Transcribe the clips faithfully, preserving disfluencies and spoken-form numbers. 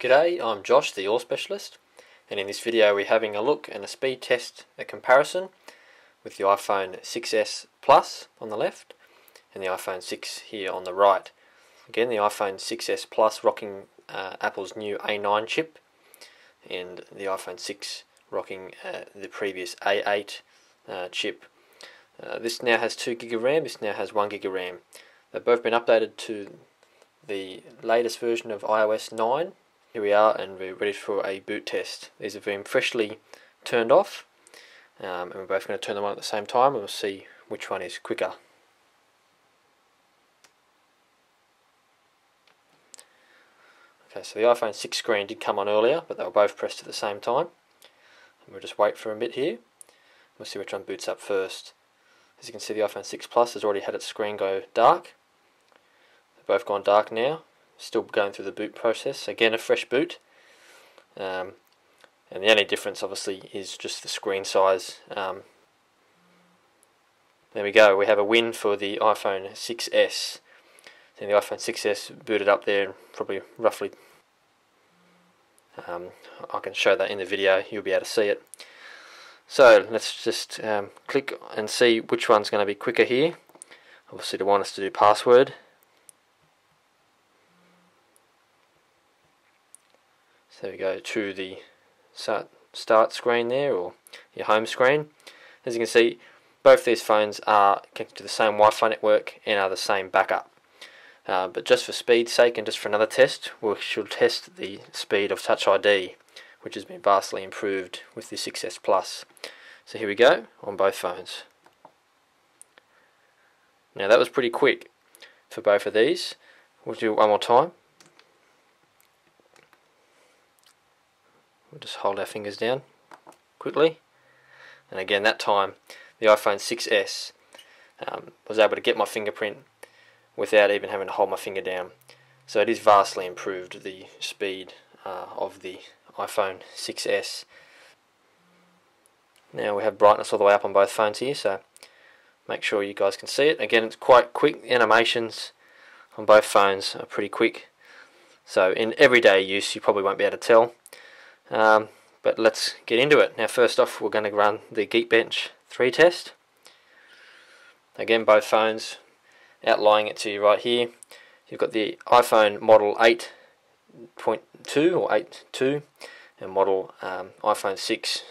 G'day, I'm Josh the All Specialist, and in this video we're having a look and a speed test, a comparison with the iPhone six S Plus on the left and the iPhone six here on the right. Again, the iPhone six S Plus rocking uh, Apple's new A nine chip, and the iPhone six rocking uh, the previous A eight uh, chip. Uh, this now has two gigs of RAM, this now has one gig of RAM. They've both been updated to the latest version of i O S nine. Here we are, and we're ready for a boot test. These have been freshly turned off, um, and we're both going to turn them on at the same time, and we'll see which one is quicker. Okay, so the iPhone six screen did come on earlier, but they were both pressed at the same time. And we'll just wait for a bit here. We'll see which one boots up first. As you can see, the iPhone six Plus has already had its screen go dark. They've both gone dark now. Still going through the boot process. Again, a fresh boot. Um, and the only difference, obviously, is just the screen size. Um, there we go. We have a win for the iPhone six S. And the iPhone six S booted up there, probably roughly. Um, I can show that in the video. You'll be able to see it. So let's just um, click and see which one's going to be quicker here. Obviously, they want us to do password. So we go to the start screen there, or your home screen. As you can see, both these phones are connected to the same Wi-Fi network and are the same backup. Uh, but just for speed's sake and just for another test, we should test the speed of Touch I D, which has been vastly improved with the six S Plus. So here we go, on both phones. Now that was pretty quick for both of these. We'll do it one more time. We'll just hold our fingers down quickly, and again that time the iPhone six S um, was able to get my fingerprint without even having to hold my finger down. So it is vastly improved, the speed uh, of the iPhone six S. Now we have brightness all the way up on both phones here, so make sure you guys can see it. Again, it's quite quick. The animations on both phones are pretty quick, so in everyday use you probably won't be able to tell. Um, but let's get into it. Now first off, we're going to run the Geekbench three test. Again, both phones, outlining it to you right here. You've got the iPhone model eight point two or eight point two, and model um, iPhone six,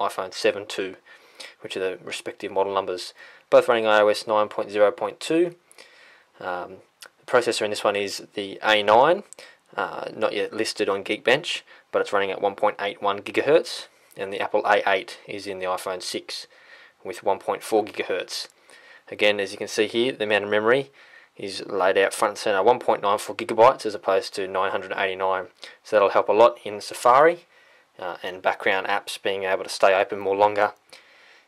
iPhone seven point two, which are the respective model numbers. Both running iOS nine point zero point two. Um, the processor in this one is the A nine. Uh, not yet listed on Geekbench, but it's running at one point eight one gigahertz, and the Apple A eight is in the iPhone six with one point four gigahertz. Again, as you can see here, the amount of memory is laid out front and center, one point nine four gigabytes as opposed to nine hundred eighty-nine. So that'll help a lot in Safari uh, and background apps being able to stay open more longer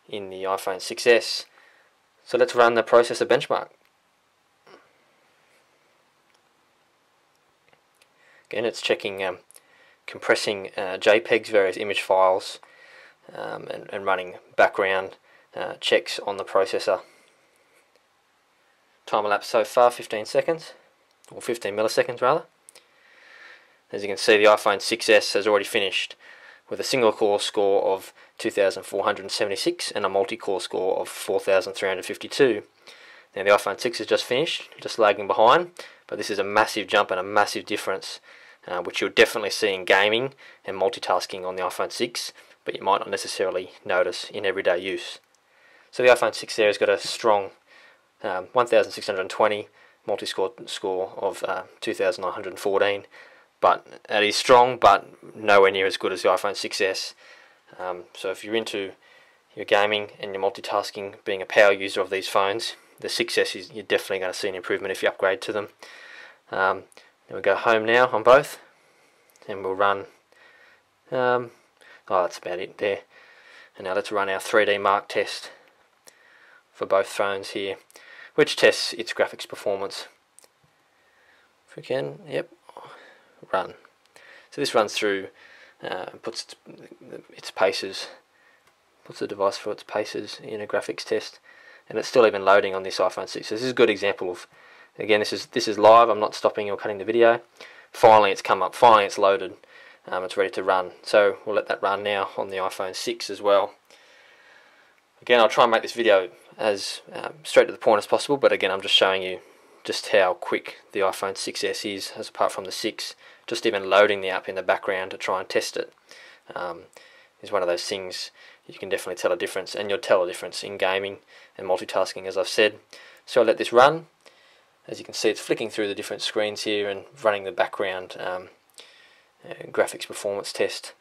in the iPhone six S. So let's run the processor benchmark. Again, it's checking, um, compressing uh, JPEGs, various image files, um, and, and running background uh, checks on the processor. Time elapsed so far, fifteen seconds, or fifteen milliseconds rather. As you can see, the iPhone six S has already finished with a single core score of two thousand four hundred seventy-six and a multi-core score of four thousand three hundred fifty-two. Now the iPhone six has just finished, just lagging behind, but this is a massive jump and a massive difference, uh, which you'll definitely see in gaming and multitasking on the iPhone six, but you might not necessarily notice in everyday use. So the iPhone six there has got a strong um, one thousand six hundred twenty multi-score score of uh, two thousand nine hundred fourteen, but it is strong, but nowhere near as good as the iPhone six S. Um, so if you're into your gaming and your multitasking, being a power user of these phones, the six S is, you're definitely going to see an improvement if you upgrade to them. Um, then we go home now on both, and we'll run. Um, oh, that's about it there. And now let's run our three D mark test for both phones here, which tests its graphics performance. If we can, yep, run. So this runs through, uh, puts its, its paces, puts the device through its paces in a graphics test. And it's still even loading on this iPhone six. So this is a good example of, again, this is this is live. I'm not stopping or cutting the video. finally it's come up, finally it's loaded, um, it's ready to run. So we'll let that run now on the iPhone six as well. Again, I'll try and make this video as um, straight to the point as possible, but again I'm just showing you just how quick the iPhone six S is, as apart from the six, just even loading the app in the background to try and test it um, is one of those things you can definitely tell a difference, and you'll tell a difference in gaming and multitasking, as I've said. So I'll let this run. As you can see, it's flicking through the different screens here and running the background um, uh, graphics performance test.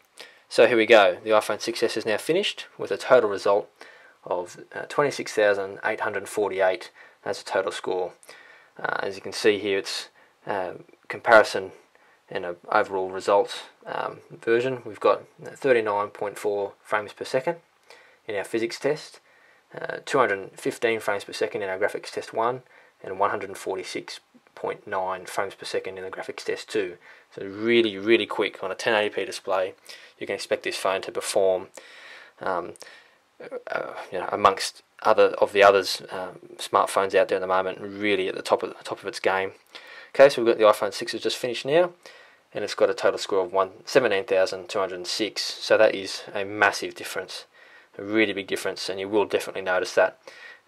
So here we go, the iPhone six S is now finished with a total result of uh, twenty-six thousand eight hundred forty-eight as a total score. Uh, as you can see here, it's uh, comparison and an overall result um, version. We've got thirty-nine point four frames per second in our physics test, uh, two hundred fifteen frames per second in our graphics test one, and one hundred forty-six point nine frames per second in the graphics test two. So really, really quick on a ten eighty p display. You can expect this phone to perform um, uh, you know, amongst other of the others um, smartphones out there at the moment, really at the top of the top of its game. Okay, so we've got the iPhone six is just finished now, and it's got a total score of one seventeen thousand two hundred six. So that is a massive difference, a really big difference, and you will definitely notice that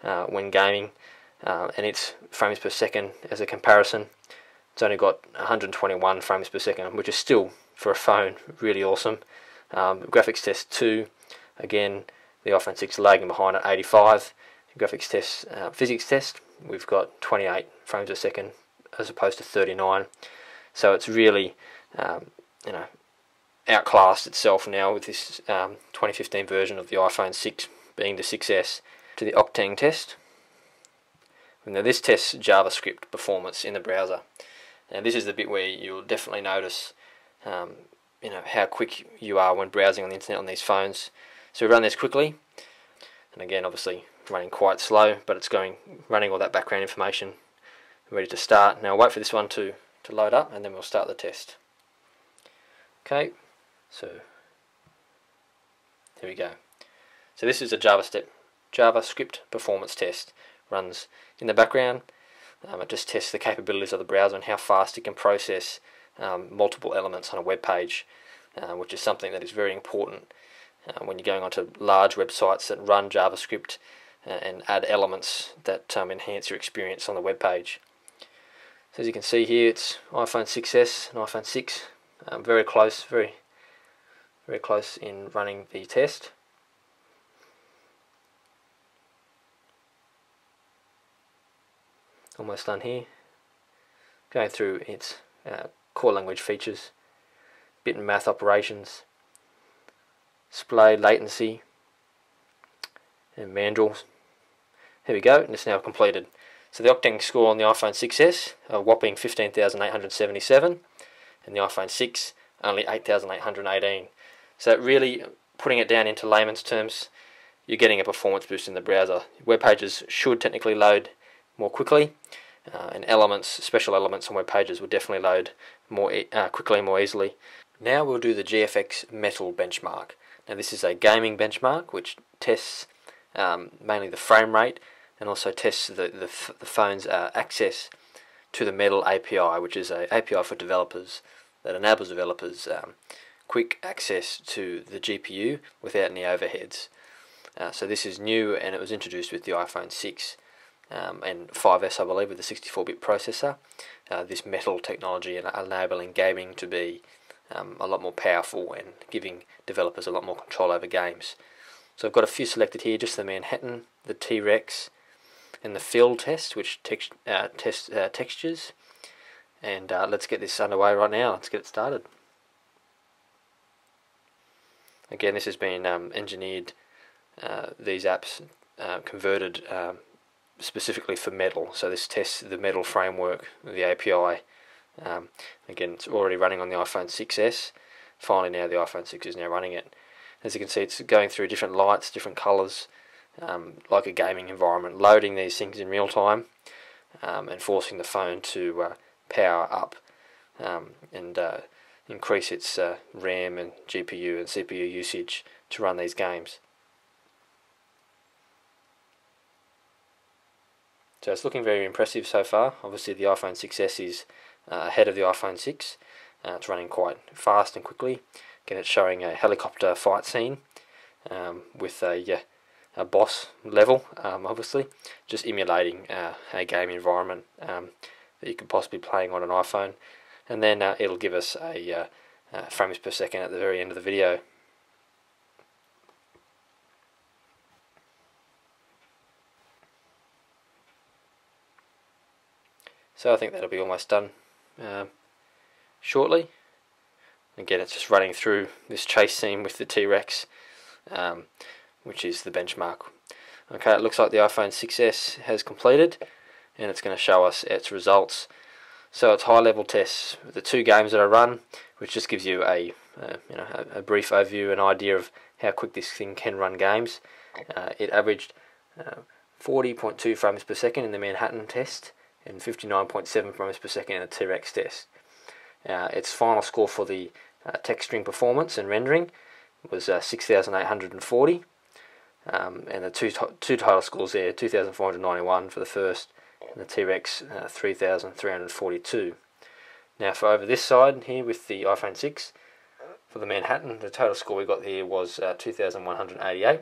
uh, when gaming. Uh, and it's frames per second as a comparison, it's only got one hundred twenty-one frames per second, which is still for a phone really awesome. Um, graphics test two, again the iPhone six lagging behind at eighty-five. Graphics test, uh, physics test, we've got twenty-eight frames per second as opposed to thirty-nine. So it's really um, you know, outclassed itself now with this um, twenty fifteen version of the iPhone six being the six S. To the Octane test. Now this tests JavaScript performance in the browser. Now this is the bit where you'll definitely notice um, you know, how quick you are when browsing on the internet on these phones. So we run this quickly, and again obviously running quite slow, but it's going running all that background information, ready to start. Now I'll wait for this one to, to load up, and then we'll start the test. Okay, so here we go. So this is a JavaScript, JavaScript performance test. Runs in the background. Um, it just tests the capabilities of the browser and how fast it can process um, multiple elements on a web page, uh, which is something that is very important uh, when you're going onto large websites that run JavaScript uh, and add elements that um, enhance your experience on the web page. So as you can see here, it's iPhone six S and iPhone six, um, very close, very, very close in running the test. Almost done here. Going through its uh, core language features, bit and math operations, display latency, and mandrels. Here we go, and it's now completed. So the Octane score on the iPhone six S, a whopping fifteen thousand eight hundred seventy-seven, and the iPhone six only eight thousand eight hundred eighteen. So that really, putting it down into layman's terms, you're getting a performance boost in the browser. Web pages should technically load more quickly, uh, and elements, special elements on web pages will definitely load more e uh, quickly, more easily. Now we'll do the G F X Metal benchmark. Now this is a gaming benchmark which tests um, mainly the frame rate, and also tests the, the, f the phone's uh, access to the Metal A P I, which is an A P I for developers that enables developers um, quick access to the G P U without any overheads. Uh, so this is new, and it was introduced with the iPhone six. Um, and five S, I believe, with the sixty-four bit processor. Uh, this Metal technology enabling gaming to be um, a lot more powerful and giving developers a lot more control over games. So I've got a few selected here, just the Manhattan, the T Rex, and the fill test, which text, uh, tests uh, textures. And uh, let's get this underway right now. Let's get it started. Again, this has been um, engineered, uh, these apps uh, converted um, specifically for Metal, so this tests the Metal framework, the A P I. Um, again, it's already running on the iPhone six S. Finally, now the iPhone six is now running it. As you can see, it's going through different lights, different colours, um, like a gaming environment, loading these things in real time, um, and forcing the phone to uh, power up um, and uh, increase its uh, RAM and G P U and C P U usage to run these games. So it's looking very impressive so far. Obviously the iPhone six S is uh, ahead of the iPhone six, Uh, it's running quite fast and quickly. Again, it's showing a helicopter fight scene um, with a, yeah, a boss level, um, obviously, just emulating uh, a game environment um, that you could possibly be playing on an iPhone. And then uh, it'll give us a uh, uh, frames per second at the very end of the video. So I think that'll be almost done um, shortly. Again, it's just running through this chase scene with the T-Rex, um, which is the benchmark. Okay, it looks like the iPhone six S has completed, and it's going to show us its results. So it's high-level tests, the two games that I run, which just gives you a uh, you know a, a brief overview, an idea of how quick this thing can run games. Uh, it averaged uh, forty point two frames per second in the Manhattan test, and fifty-nine point seven frames per second in the T-Rex test. Uh, its final score for the uh, texturing performance and rendering was uh, six thousand eight hundred forty, um, and the two, two title scores there, two thousand four hundred ninety-one for the first, and the T-Rex uh, three thousand three hundred forty-two. Now for over this side here with the iPhone six, for the Manhattan, the total score we got here was uh, two thousand one hundred eighty-eight,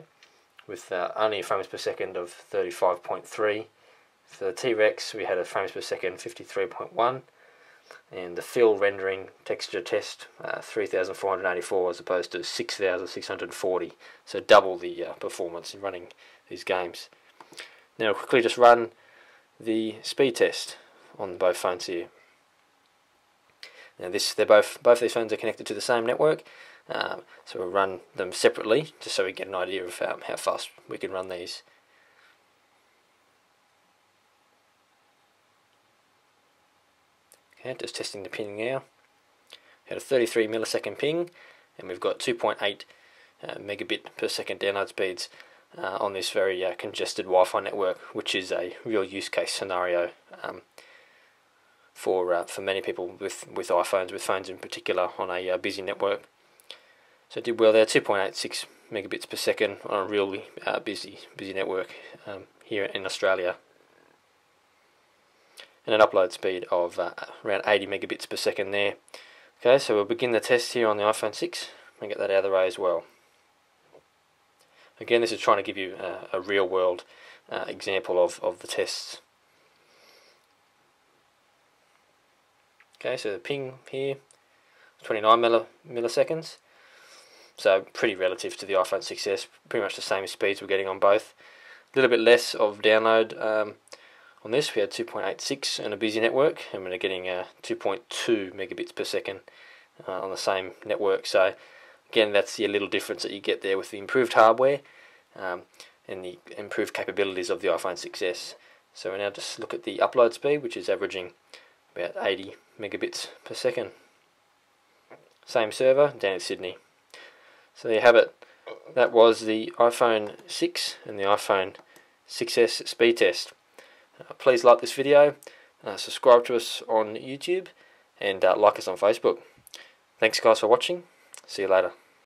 with uh, only a frames per second of thirty-five point three. For the T-Rex, we had a frames per second fifty-three point one, and the fill rendering texture test uh, three thousand four hundred eighty-four as opposed to six thousand six hundred forty, so double the uh, performance in running these games. Now I'll quickly just run the speed test on both phones here. Now this, they're both both these phones are connected to the same network, um, so we'll run them separately just so we get an idea of um, how fast we can run these. Okay, just testing the ping now. We had a thirty-three millisecond ping, and we've got two point eight uh, megabit per second download speeds uh, on this very uh, congested Wi-Fi network, which is a real use case scenario um, for uh, for many people with with iPhones, with phones in particular, on a uh, busy network. So it did well there, two point eight six megabits per second on a really uh, busy busy network um, here in Australia. And an upload speed of uh, around eighty megabits per second there. Okay, so we'll begin the test here on the iPhone six and get that out of the way as well. Again, this is trying to give you uh, a real world uh, example of, of the tests. Okay, so the ping here, twenty-nine milli milliseconds. So pretty relative to the iPhone six S, pretty much the same speeds we're getting on both. A little bit less of download um, on this. We had two point eight six on a busy network, and we're getting uh, two point two megabits per second uh, on the same network. So again, that's the little difference that you get there with the improved hardware um, and the improved capabilities of the iPhone six S. So we now just look at the upload speed, which is averaging about eighty megabits per second. Same server down in Sydney. So there you have it. That was the iPhone six and the iPhone six S speed test. Uh, please like this video, uh, subscribe to us on YouTube, and uh, like us on Facebook. Thanks guys for watching. See you later.